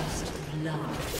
First love.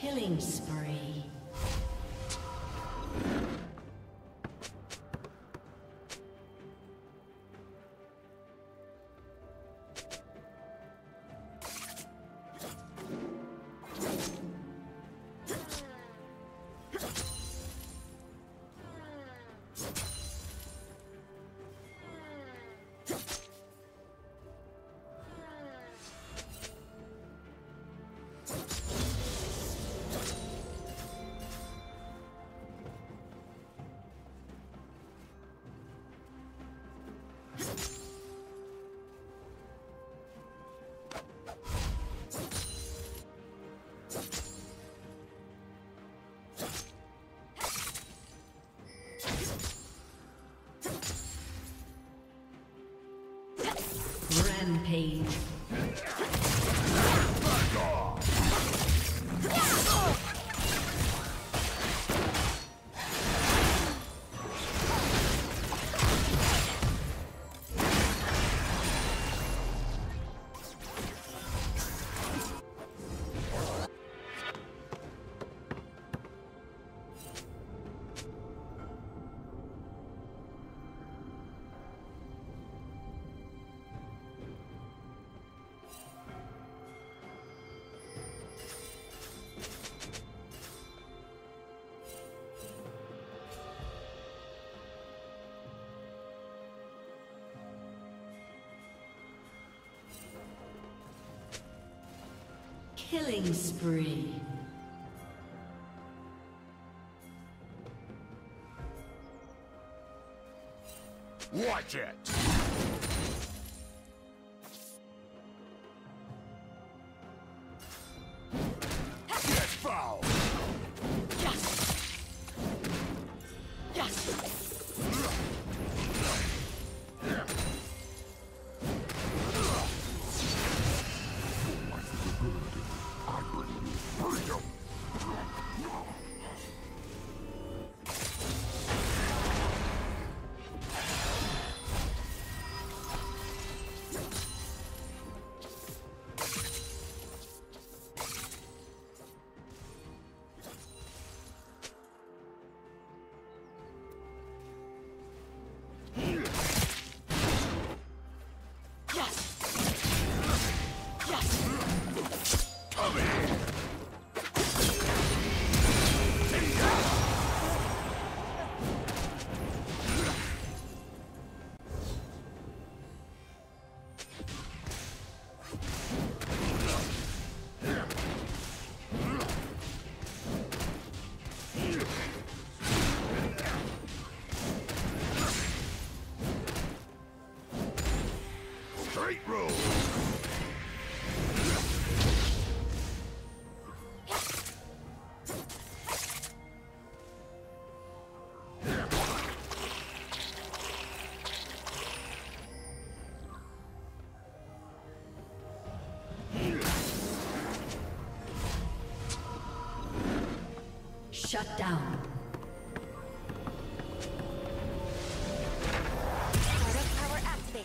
Killing spree. Rampage. Killing spree. Watch it! Shut down. Direct power activate.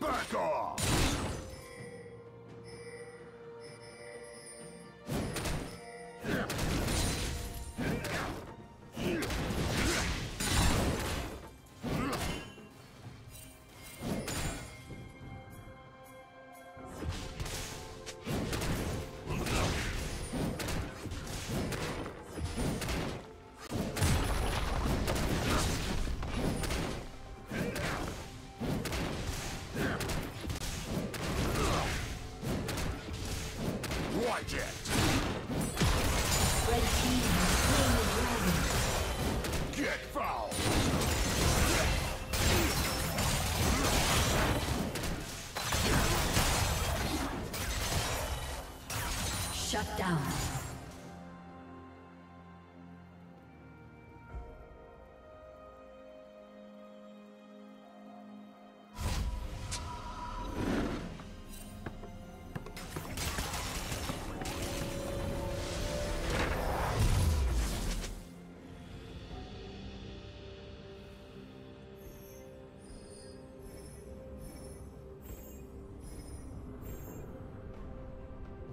Back off!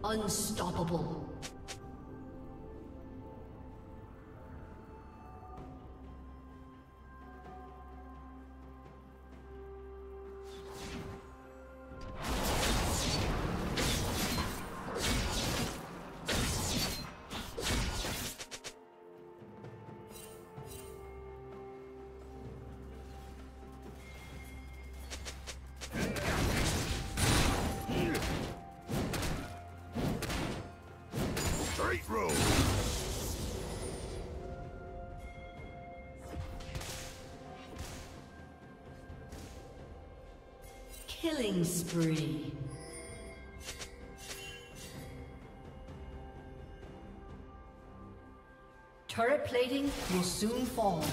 Unstoppable. Killing spree. Turret plating will soon fall.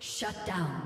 Shut down.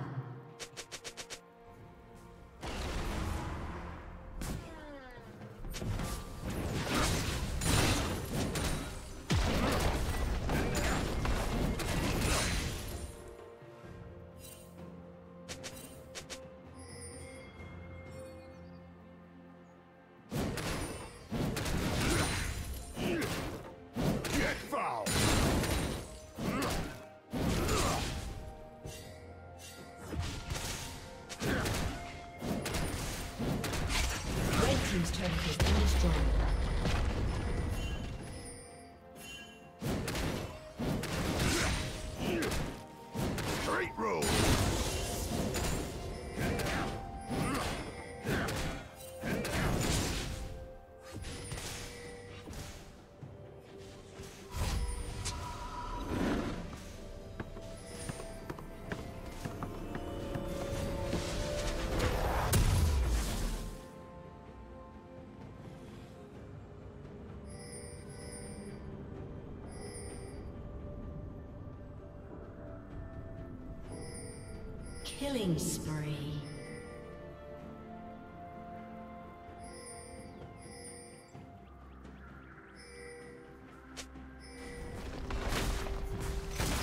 Killing spree.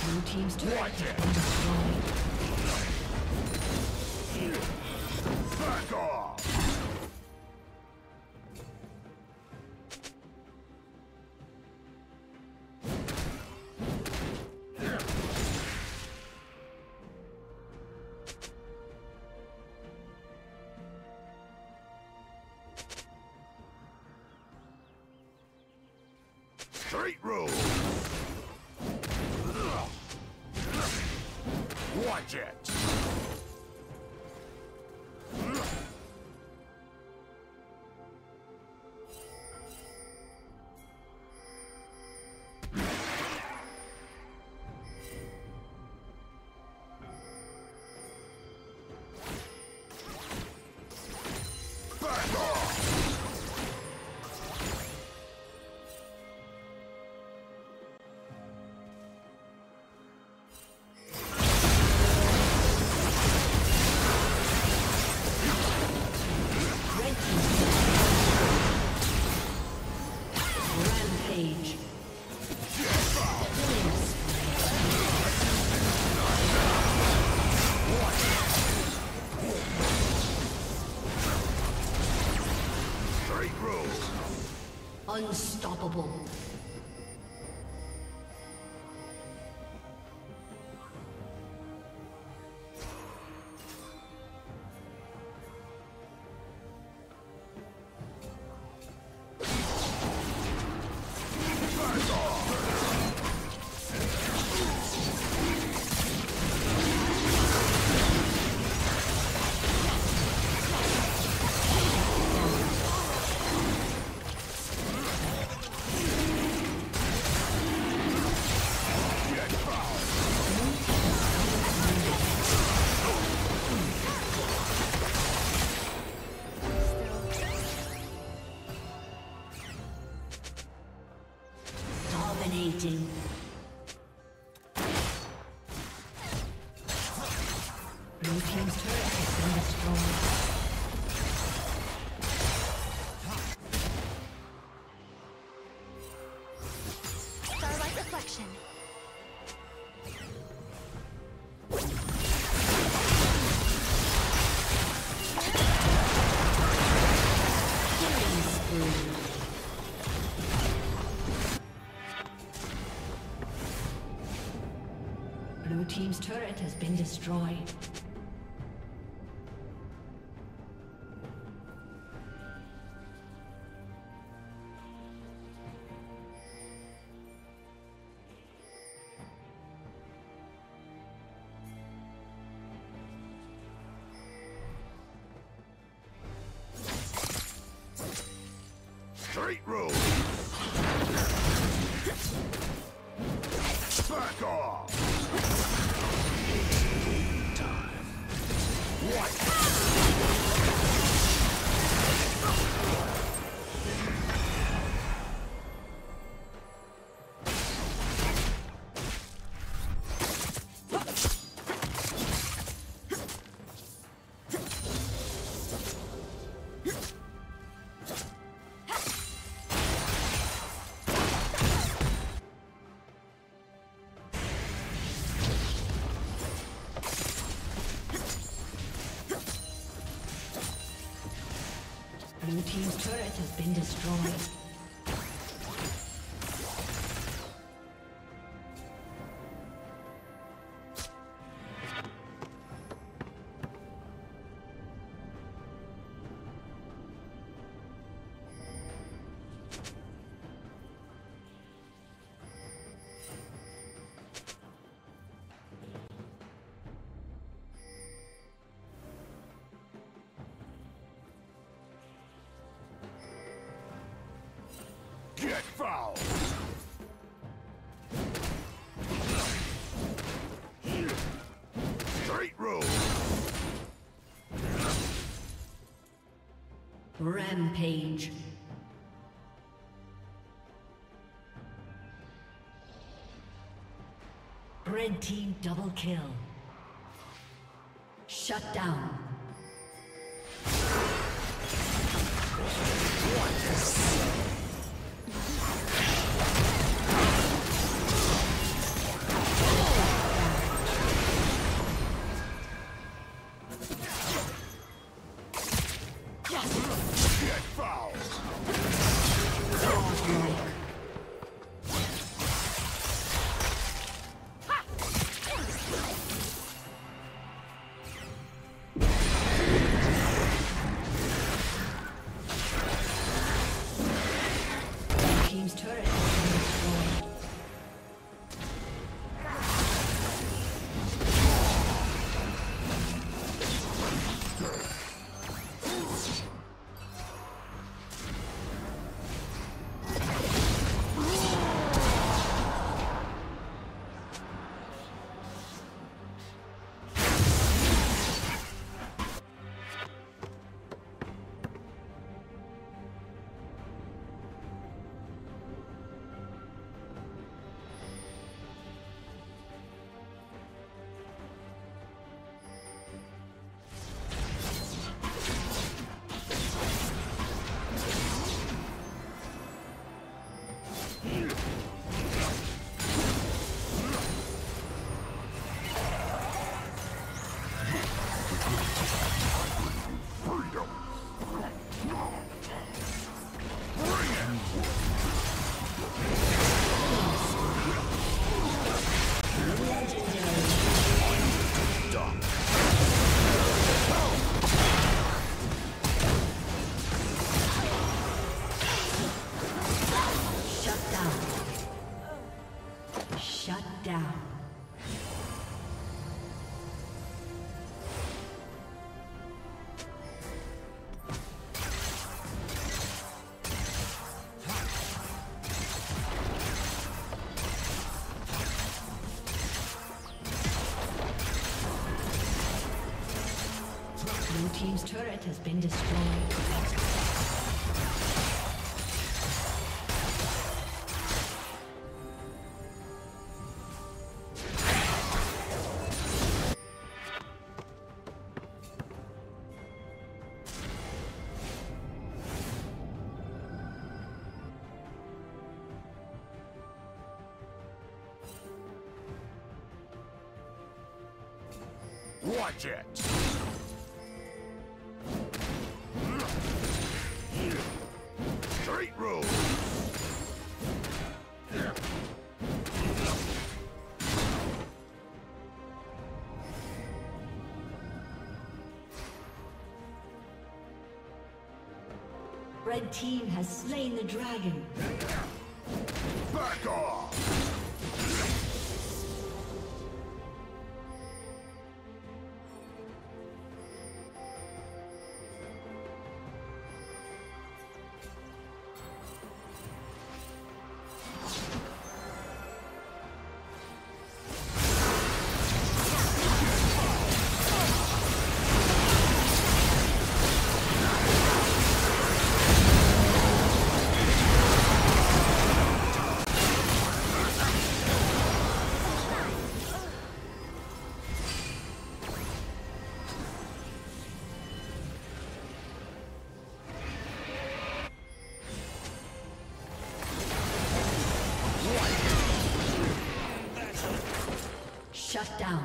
Blue team's turret has been destroyed. Back off! Straight roll. Watch it. Unstoppable. meeting. Blue team's turret has been destroyed. Team's turret has been destroyed. Straight road. Back off. Blue team's turret has been destroyed. Foul! Straight road! Rampage! Red team double kill. Shut down. What? Team's turret has been destroyed. Watch it! Street rules! Red team has slain the dragon. Back off! Shut down.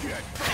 Get down!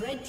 Red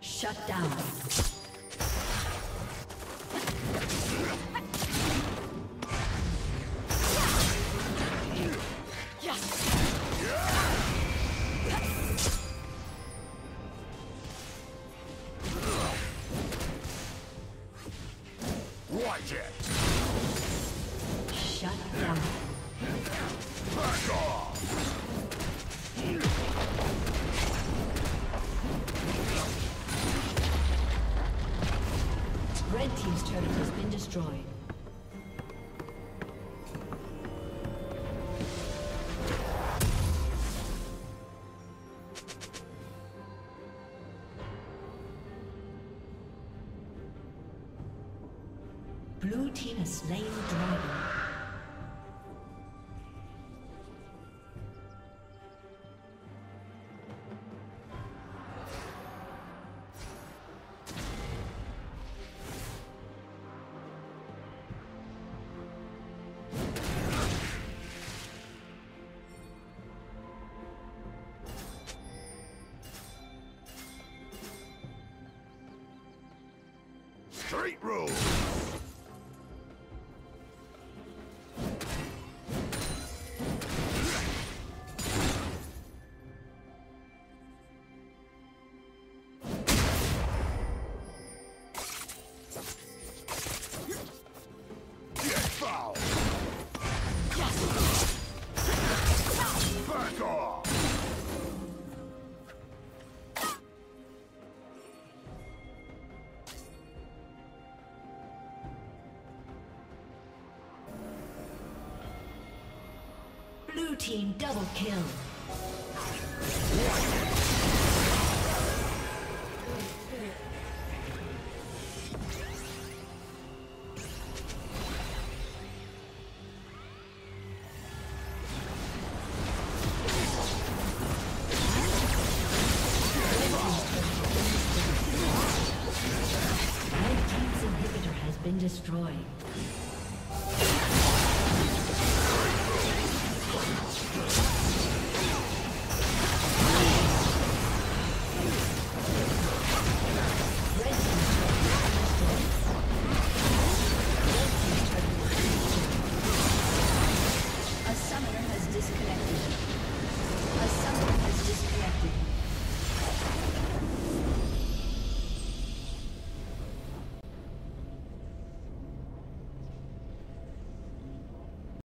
Shut down. team's turret has been destroyed. Blue team has slain the dragon. Straight road. Blue team double kill. Red team's inhibitor has been destroyed. A summoner has disconnected.